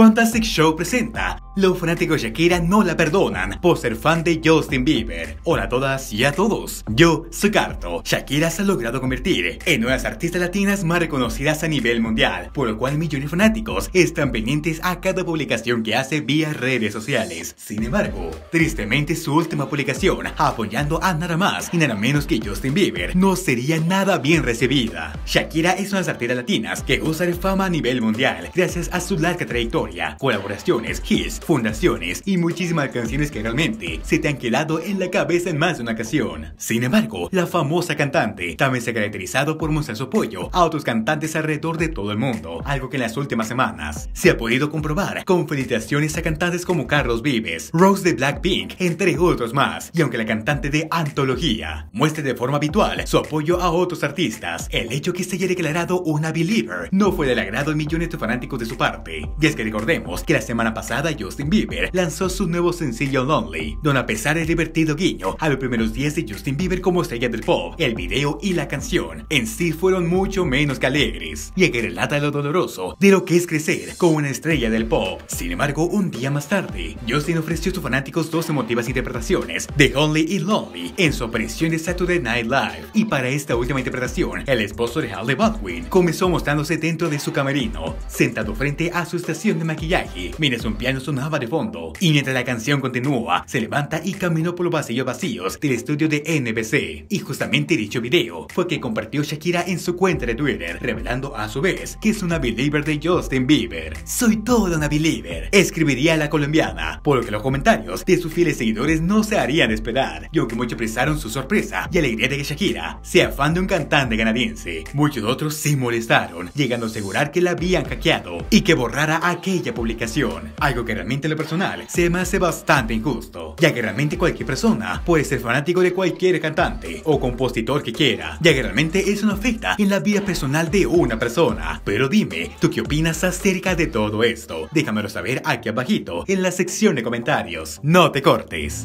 Fantastic Show presenta: los fanáticos de Shakira no la perdonan por ser fan de Justin Bieber. Hola a todas y a todos, yo soy Carto. Shakira se ha logrado convertir en una de las artistas latinas más reconocidas a nivel mundial, por lo cual millones de fanáticos están pendientes a cada publicación que hace vía redes sociales. Sin embargo, tristemente su última publicación apoyando a nada más y nada menos que Justin Bieber no sería nada bien recibida. Shakira es una de las artistas latinas que goza de fama a nivel mundial gracias a su larga trayectoria, colaboraciones, hits, fundaciones y muchísimas canciones que realmente se te han quedado en la cabeza en más de una ocasión. Sin embargo, la famosa cantante también se ha caracterizado por mostrar su apoyo a otros cantantes alrededor de todo el mundo, algo que en las últimas semanas se ha podido comprobar con felicitaciones a cantantes como Carlos Vives, Rose de Blackpink, entre otros más. Y aunque la cantante de Antología muestre de forma habitual su apoyo a otros artistas, el hecho que se haya declarado una believer no fue del agrado de millones de fanáticos de su parte. Y es que recordemos que la semana pasada Justin Bieber lanzó su nuevo sencillo Lonely, donde a pesar del divertido guiño a los primeros días de Justin Bieber como estrella del pop, el video y la canción en sí fueron mucho menos que alegres, ya que relata lo doloroso de lo que es crecer como una estrella del pop. Sin embargo, un día más tarde, Justin ofreció a sus fanáticos dos emotivas interpretaciones de Only y Lonely en su aparición de Saturday Night Live, y para esta última interpretación, el esposo de Haley Baldwin comenzó mostrándose dentro de su camerino, sentado frente a su estación de maquillaje, mientras un piano sonaba de fondo, y mientras la canción continúa, se levanta y caminó por los pasillos vacíos del estudio de NBC. Y justamente dicho video fue que compartió Shakira en su cuenta de Twitter, revelando a su vez que es una believer de Justin Bieber. Soy toda una believer, escribiría la colombiana, por lo que los comentarios de sus fieles seguidores no se harían esperar, y aunque muchos expresaron su sorpresa y alegría de que Shakira sea fan de un cantante canadiense, muchos otros se molestaron, llegando a asegurar que la habían hackeado y que borrara aquella publicación, algo que realmente en lo personal se me hace bastante injusto, ya que realmente cualquier persona puede ser fanático de cualquier cantante o compositor que quiera, ya que realmente eso no afecta en la vida personal de una persona. Pero dime, ¿tú qué opinas acerca de todo esto? Déjamelo saber aquí abajito en la sección de comentarios. No te cortes.